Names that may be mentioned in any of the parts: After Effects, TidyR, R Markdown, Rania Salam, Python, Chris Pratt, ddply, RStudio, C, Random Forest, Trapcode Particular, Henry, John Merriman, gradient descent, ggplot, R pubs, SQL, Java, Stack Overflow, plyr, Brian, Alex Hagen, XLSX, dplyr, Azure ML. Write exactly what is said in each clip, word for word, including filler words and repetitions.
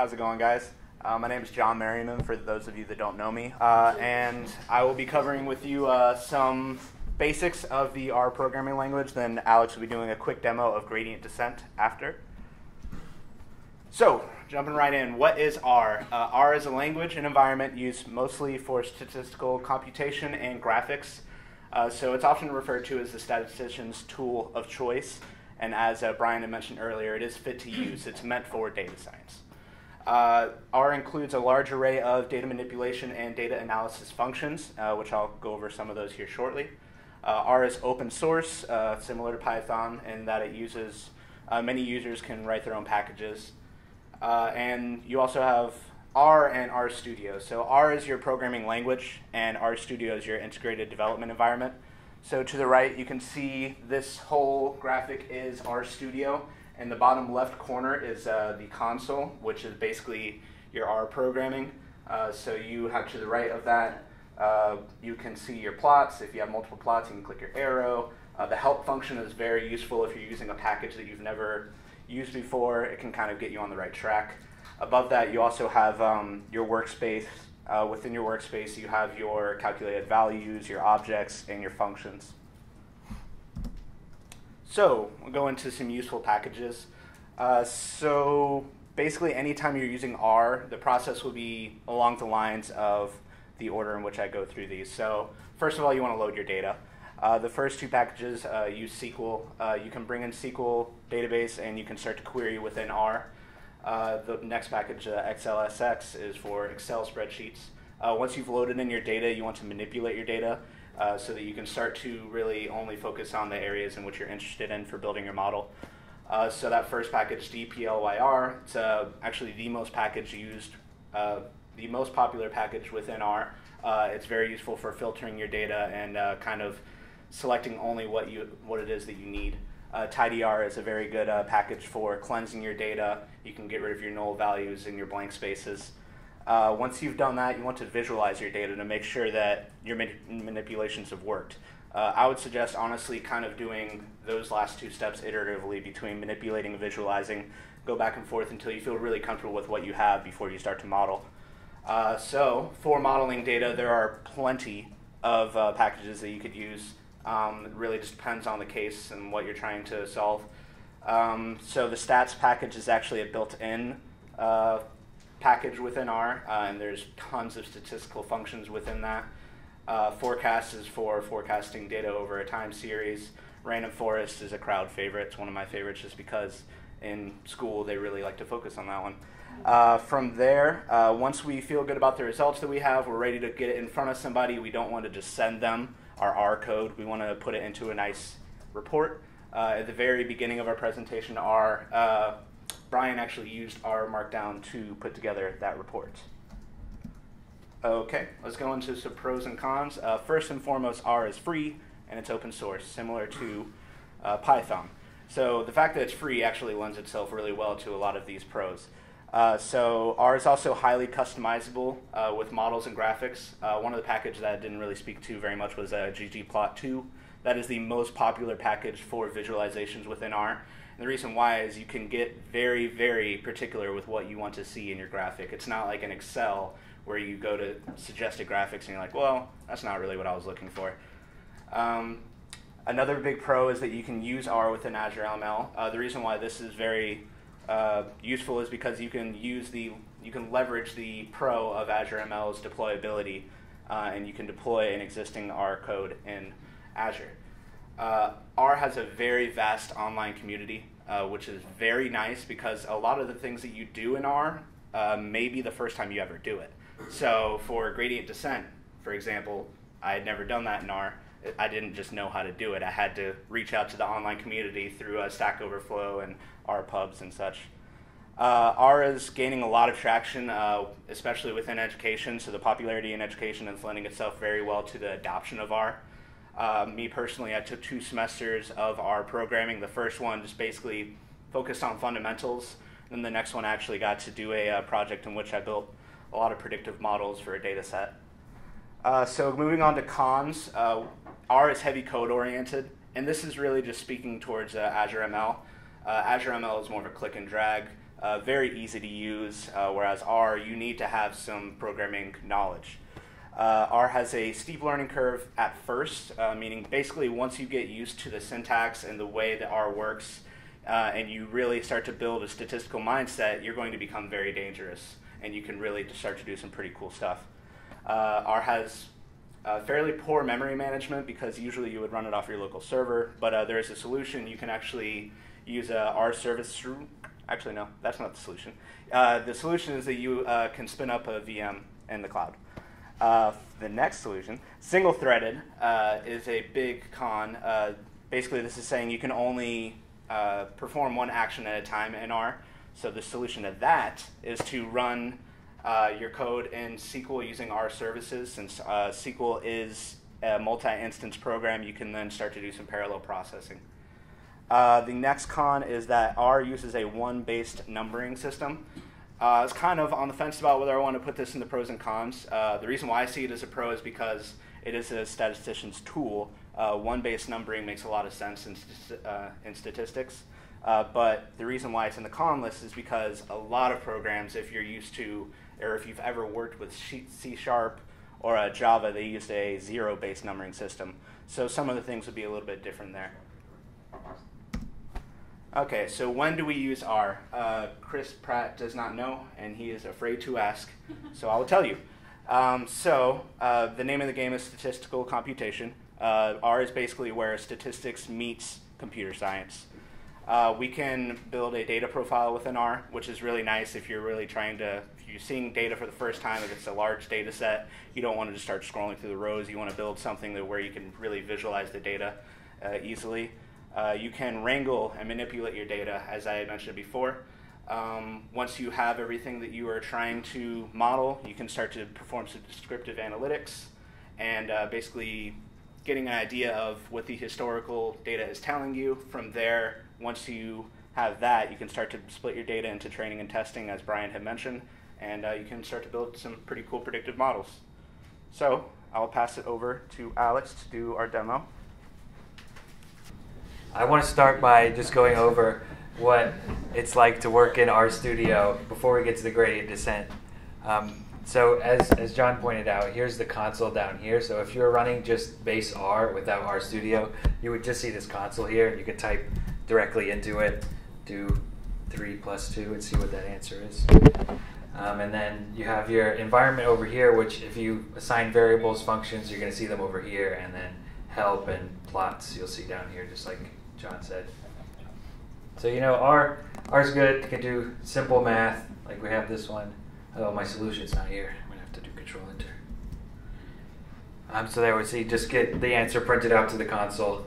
How's it going, guys? Uh, my name is John Merriman, for those of you that don't know me, uh, and I will be covering with you uh, some basics of the R programming language. Then Alex will be doing a quick demo of gradient descent after. So, jumping right in, what is R? Uh, R is a language and environment used mostly for statistical computation and graphics. Uh, so it's often referred to as the statistician's tool of choice. And as uh, Brian had mentioned earlier, it is fit to use. It's meant for data science. Uh, R includes a large array of data manipulation and data analysis functions, uh, which I'll go over some of those here shortly. Uh, R is open source, uh, similar to Python, in that it uses, uh, many users can write their own packages. Uh, and you also have R and RStudio. So R is your programming language, and RStudio is your integrated development environment. So to the right, you can see this whole graphic is RStudio, and the bottom left corner is uh, the console, which is basically your R programming. Uh, so you have to the right of that, uh, you can see your plots. If you have multiple plots, you can click your arrow. Uh, the help function is very useful if you're using a package that you've never used before. It can kind of get you on the right track. Above that, you also have um, your workspace. Uh, within your workspace, you have your calculated values, your objects, and your functions. So we'll go into some useful packages. Uh, so basically, anytime you're using R, the process will be along the lines of the order in which I go through these. So first of all, you want to load your data. Uh, the first two packages uh, use S Q L. Uh, you can bring in S Q L database, and you can start to query within R. Uh, the next package, uh, X L S X, is for Excel spreadsheets. Uh, once you've loaded in your data, you want to manipulate your data uh, so that you can start to really only focus on the areas in which you're interested in for building your model. Uh, so that first package, dplyr, it's uh, actually the most package used, uh, the most popular package within R. Uh, it's very useful for filtering your data and uh, kind of selecting only what you what it is that you need. Uh, TidyR is a very good uh, package for cleansing your data. You can get rid of your null values and your blank spaces. Uh, once you've done that, you want to visualize your data to make sure that your ma manipulations have worked. Uh, I would suggest, honestly, kind of doing those last two steps iteratively between manipulating and visualizing. Go back and forth until you feel really comfortable with what you have before you start to model. Uh, so for modeling data, there are plenty of uh, packages that you could use. Um, it really just depends on the case and what you're trying to solve. Um, so the stats package is actually a built-in uh, package within R, uh, and there's tons of statistical functions within that. Uh, forecast is for forecasting data over a time series. Random Forest is a crowd favorite. It's one of my favorites just because in school they really like to focus on that one. Uh, from there, uh, once we feel good about the results that we have, we're ready to get it in front of somebody. We don't want to just send them our R code. We want to put it into a nice report. Uh, at the very beginning of our presentation, R, uh, Brian actually used R Markdown to put together that report. Okay, let's go into some pros and cons. Uh, first and foremost, R is free and it's open source, similar to uh, Python. So the fact that it's free actually lends itself really well to a lot of these pros. Uh, so R is also highly customizable uh, with models and graphics. Uh, one of the packages that I didn't really speak to very much was uh, ggplot two. That is the most popular package for visualizations within R. And the reason why is you can get very, very particular with what you want to see in your graphic. It's not like in Excel where you go to suggested graphics and you're like, well, that's not really what I was looking for. Um, another big pro is that you can use R within Azure M L. Uh, the reason why this is very Uh, useful is because you can use the you can leverage the pro of Azure M L's deployability, uh, and you can deploy an existing R code in Azure. Uh, R has a very vast online community, uh, which is very nice because a lot of the things that you do in R uh, may be the first time you ever do it. So for gradient descent, for example, I had never done that in R. I didn't just know how to do it. I had to reach out to the online community through uh, Stack Overflow and R pubs and such. Uh, R is gaining a lot of traction, uh, especially within education, so the popularity in education is lending itself very well to the adoption of R. Uh, me personally, I took two semesters of R programming. The first one just basically focused on fundamentals, and the next one I actually got to do a uh, project in which I built a lot of predictive models for a data set. Uh, so moving on to cons, uh, R is heavy code-oriented, and this is really just speaking towards uh, Azure M L. Uh, Azure M L is more of a click and drag. uh, very easy to use, uh, whereas R, you need to have some programming knowledge. Uh, R has a steep learning curve at first, uh, meaning basically once you get used to the syntax and the way that R works, uh, and you really start to build a statistical mindset, you're going to become very dangerous, and you can really just start to do some pretty cool stuff. Uh, R has uh, fairly poor memory management because usually you would run it off your local server, but uh, there is a solution. You can actually use a R service through, actually no, that's not the solution. Uh, the solution is that you uh, can spin up a V M in the cloud. Uh, the next solution, single-threaded, uh, is a big con. Uh, basically, this is saying you can only uh, perform one action at a time in R. So the solution to that is to run uh, your code in S Q L using R services. Since uh, S Q L is a multi-instance program, you can then start to do some parallel processing. Uh, the next con is that R uses a one-based numbering system. Uh, I was kind of on the fence about whether I want to put this in the pros and cons. Uh, the reason why I see it as a pro is because it is a statistician's tool. Uh, one-based numbering makes a lot of sense in, st uh, in statistics. Uh, but the reason why it's in the con list is because a lot of programs, if you're used to, or if you've ever worked with C sharp or uh, Java, they used a zero-based numbering system. So some of the things would be a little bit different there. Okay, so when do we use R? Uh, Chris Pratt does not know, and he is afraid to ask, so I will tell you. Um, so uh, the name of the game is statistical computation. Uh, R is basically where statistics meets computer science. Uh, we can build a data profile within R, which is really nice if you're really trying to, if you're seeing data for the first time, if it's a large data set, you don't want to just start scrolling through the rows. You want to build something that where you can really visualize the data uh, easily. Uh, you can wrangle and manipulate your data, as I had mentioned before. Um, once you have everything that you are trying to model, you can start to perform some descriptive analytics and uh, basically getting an idea of what the historical data is telling you. From there, once you have that, you can start to split your data into training and testing, as Brian had mentioned, and uh, you can start to build some pretty cool predictive models. So I'll pass it over to Alex to do our demo. I want to start by just going over what it's like to work in RStudio before we get to the gradient descent. Um, so as, as John pointed out, here's the console down here. So if you're running just base R without RStudio, you would just see this console here. You could type directly into it, do three plus two, and see what that answer is. Um, and then you have your environment over here, which if you assign variables, functions, you're going to see them over here. And then help and plots you'll see down here, just like John said. So you know, R R's good. It can do simple math, like we have this one. Oh, my solution's not here. I'm gonna have to do Control Enter. Um, so there we see. Just get the answer printed out to the console.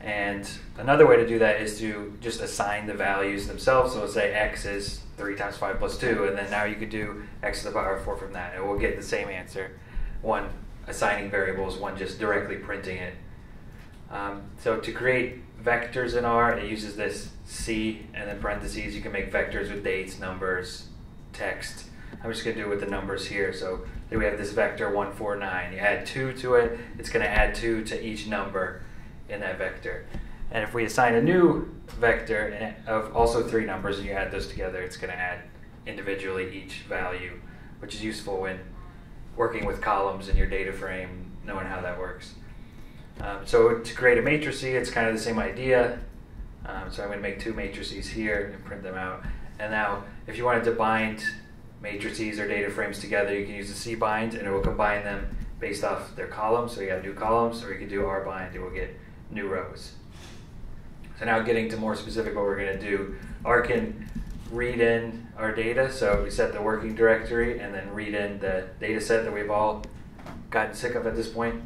And another way to do that is to just assign the values themselves. So let's say X is three times five plus two, and then now you could do X to the power of four from that, and we'll get the same answer. One assigning variables, one just directly printing it. Um, so to create vectors in R, it uses this C and then parentheses. You can make vectors with dates, numbers, text. I'm just going to do it with the numbers here. So then we have this vector one four nine. You add two to it, it's going to add two to each number in that vector. And if we assign a new vector of also three numbers and you add those together, it's going to add individually each value, which is useful when working with columns in your data frame, knowing how that works. Um, so to create a matrix, it's kind of the same idea. Um, so I'm going to make two matrices here and print them out. And now if you wanted to bind matrices or data frames together, you can use the C bind and it will combine them based off their columns. So you have new columns, or you can do R bind, it will get new rows. So now getting to more specific what we're going to do, R can read in our data. So we set the working directory and then read in the data set that we've all gotten sick of at this point.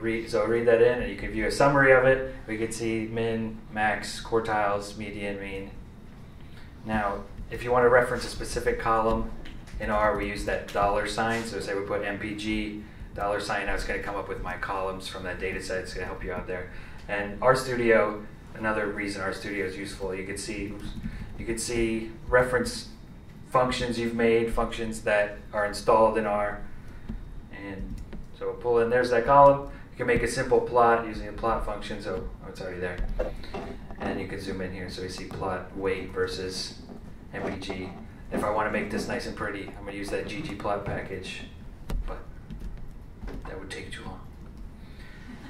Read, so read that in, and you can view a summary of it. We can see min, max, quartiles, median, mean. Now, if you want to reference a specific column in R, we use that dollar sign. So say we put M P G, dollar sign, now it's going to come up with my columns from that data set. It's going to help you out there. And RStudio, another reason RStudio is useful, you can see, you can see reference functions you've made, functions that are installed in R. And so we'll pull in, there's that column. You can make a simple plot using a plot function, so oh, it's already there. And you can zoom in here, so we see plot weight versus M P G. If I want to make this nice and pretty, I'm going to use that ggplot package, but that would take too long.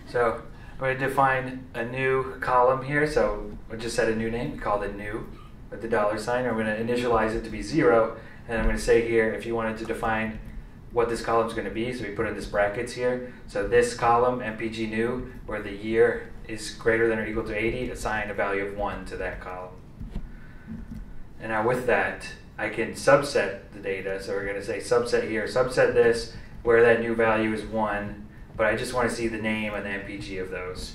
So I'm going to define a new column here. So I just set a new name. We called it new with the dollar sign. I'm going to initialize it to be zero. And I'm going to say here, if you wanted to define what this column is going to be, so we put in this brackets here. So this column, M P G new, where the year is greater than or equal to eighty, assign a value of one to that column. And now with that, I can subset the data. So we're going to say subset here, subset this, where that new value is one. But I just want to see the name and the M P G of those.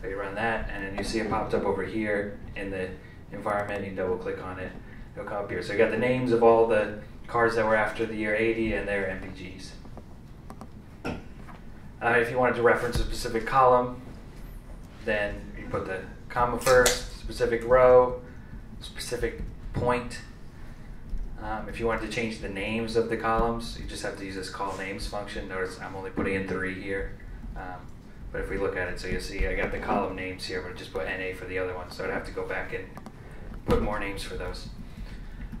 So you run that, and then you see it popped up over here in the environment. You double click on it, it'll come up here. So you got the names of all the cars that were after the year eighty and their M P Gs. Uh, if you wanted to reference a specific column, then you put the comma first, specific row, specific point. Um, if you wanted to change the names of the columns, you just have to use this call names function. Notice I'm only putting in three here. Um, but if we look at it, so you'll see I got the column names here, but I just put N A for the other one. So I'd have to go back and put more names for those.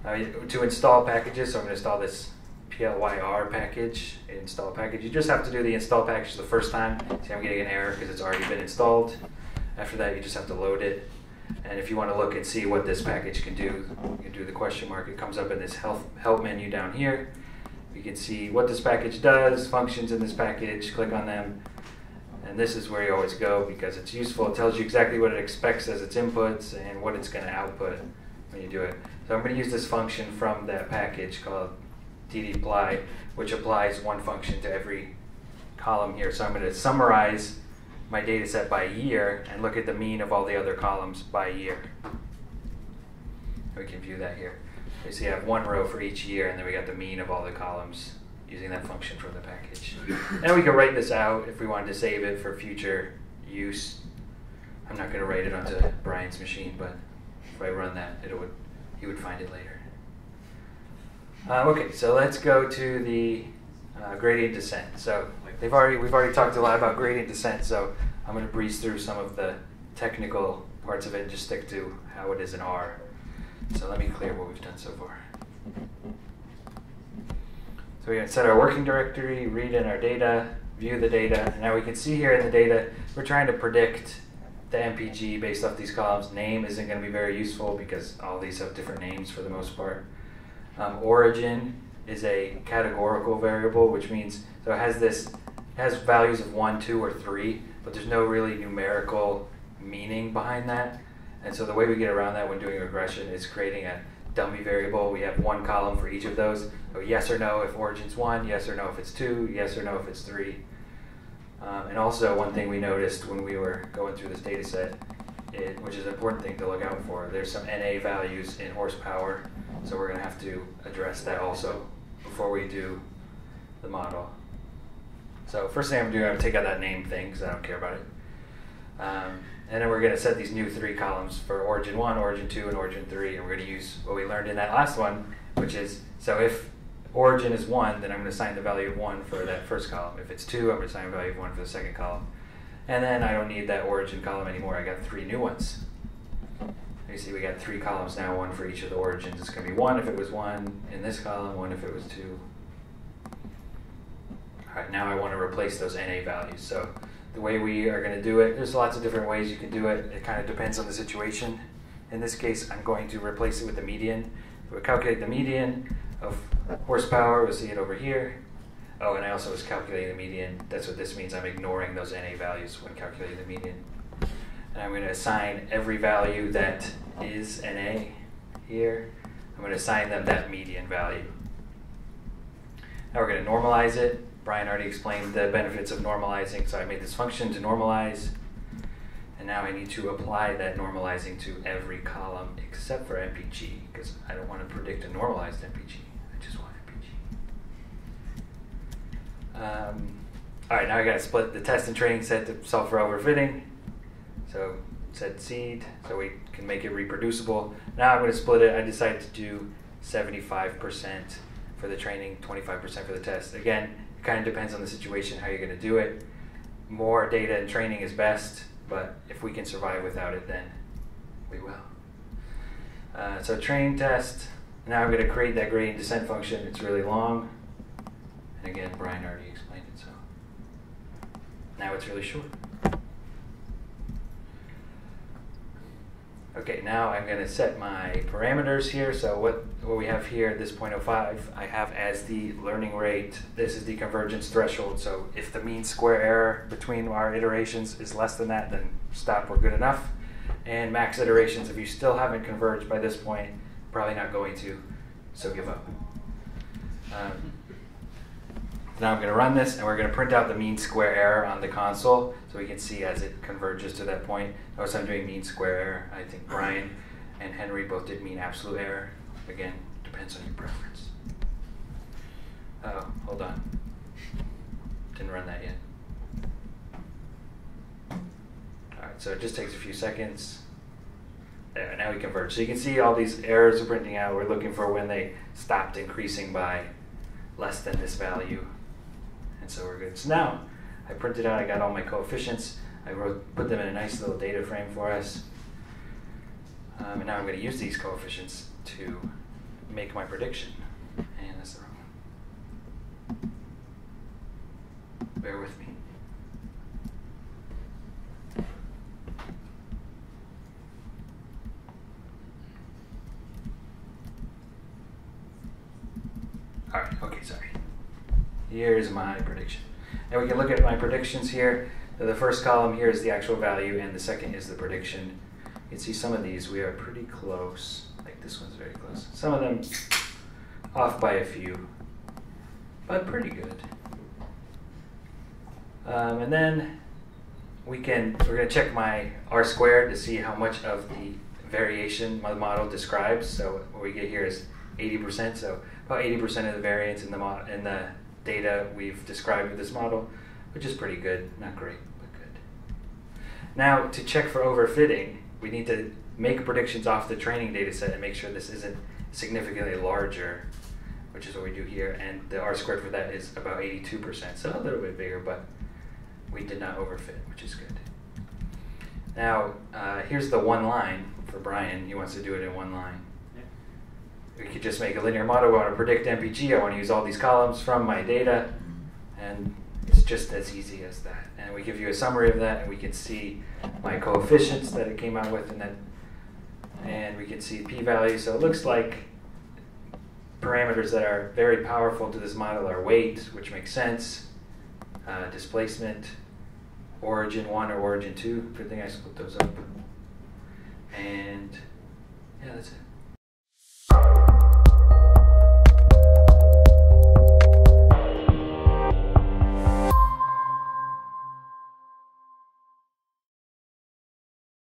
Uh, to install packages, so I'm going to install this plyr package, install package. You just have to do the install package the first time. See, I'm getting an error because it's already been installed. After that, you just have to load it. And if you want to look and see what this package can do, you can do the question mark. It comes up in this help, help menu down here. You can see what this package does, functions in this package, click on them. And this is where you always go because it's useful. It tells you exactly what it expects as its inputs and what it's going to output when you do it. So I'm going to use this function from that package called ddply, which applies one function to every column here. So I'm going to summarize my data set by year and look at the mean of all the other columns by year. We can view that here. You see I have one row for each year, and then we got the mean of all the columns using that function from the package. And we can write this out if we wanted to save it for future use. I'm not going to write it onto Brian's machine, but if I run that, it would he would find it later. Uh, okay, so let's go to the Uh, gradient descent. So they've already we've already talked a lot about gradient descent, so I'm going to breeze through some of the technical parts of it and just stick to how it is in R. So let me clear what we've done so far. So we're going to set our working directory, read in our data, view the data, and now we can see here in the data we're trying to predict the M P G based off these columns. Name isn't going to be very useful because all these have different names for the most part. Um, origin is a categorical variable, which means so it has this it has values of one, two, or three, but there's no really numerical meaning behind that. And so the way we get around that when doing regression is creating a dummy variable. We have one column for each of those. So yes or no if origin's one, yes or no if it's two, yes or no if it's three. Um, and also one thing we noticed when we were going through this data set, it, which is an important thing to look out for, there's some N A values in horsepower, so we're going to have to address that also before we do the model. So first thing I'm going to do, I'm going to take out that name thing because I don't care about it. Um, and then we're going to set these new three columns for origin one, origin two, and origin three. And we're going to use what we learned in that last one, which is, so if origin is one, then I'm going to assign the value of one for that first column. If it's two, I'm going to assign the value of one for the second column. And then I don't need that origin column anymore. I got three new ones. You see we got three columns now, one for each of the origins. It's going to be one if it was one in this column, one if it was two. All right, now I want to replace those N A values. So the way we are going to do it, there's lots of different ways you can do it. It kind of depends on the situation. In this case, I'm going to replace it with the median. So we calculate the median of horsepower. We'll see it over here. Oh, and I also was calculating the median. That's what this means. I'm ignoring those N A values when calculating the median. And I'm going to assign every value that is N A here. I'm going to assign them that median value. Now we're going to normalize it. Brian already explained the benefits of normalizing, so I made this function to normalize. And now I need to apply that normalizing to every column except for M P G, because I don't want to predict a normalized M P G. I just want M P G. Um, all right, now I got to split the test and training set to solve for overfitting. So set seed, so we can make it reproducible. Now I'm going to split it. I decided to do seventy-five percent for the training, twenty-five percent for the test. Again, it kind of depends on the situation, how you're going to do it. More data and training is best, but if we can survive without it, then we will. Uh, so train test, And now I'm going to create that gradient descent function. It's really long. And again, Brian already explained it, so now it's really short. Okay, now I'm going to set my parameters here. So what, what we have here, this zero point zero five, I have as the learning rate. This is the convergence threshold. So if the mean square error between our iterations is less than that, then stop, we're good enough. And max iterations, if you still haven't converged by this point, probably not going to, so give up. Um, now I'm going to run this, and we're going to print out the mean square error on the console so we can see as it converges to that point. Notice I'm doing mean square error. I think Brian and Henry both did mean absolute error. Again, depends on your preference. Oh, hold on. Didn't run that yet. All right, so it just takes a few seconds. There, now we converge. So you can see all these errors are printing out. We're looking for when they stopped increasing by less than this value. And so we're good. So now I printed out, I got all my coefficients. I wrote, put them in a nice little data frame for us. Um, and now I'm going to use these coefficients to make my prediction. And that's the wrong one. Bear with me. All right, okay, sorry. Here's my prediction. Now we can look at my predictions here. So the first column here is the actual value, and the second is the prediction. You can see some of these we are pretty close. Like this one's very close. Some of them off by a few, but pretty good. Um, and then we can, we're gonna check my R squared to see how much of the variation my model describes. So what we get here is eighty percent, so about eighty percent of the variance in the, mod in the data we've described with this model, which is pretty good. Not great, but good. Now, to check for overfitting, we need to make predictions off the training data set and make sure this isn't significantly larger, which is what we do here. And the R squared for that is about eighty-two percent, so a little bit bigger, but we did not overfit, which is good. Now, uh, here's the one line for Brian. He wants to do it in one line. We could just make a linear model. We want to predict M P G. I want to use all these columns from my data. And it's just as easy as that. And we give you a summary of that, and we can see my coefficients that it came out with, and then, and we can see p-value. So it looks like parameters that are very powerful to this model are weight, which makes sense, uh, displacement, origin one or origin two. Good thing I split those up. And yeah, that's it.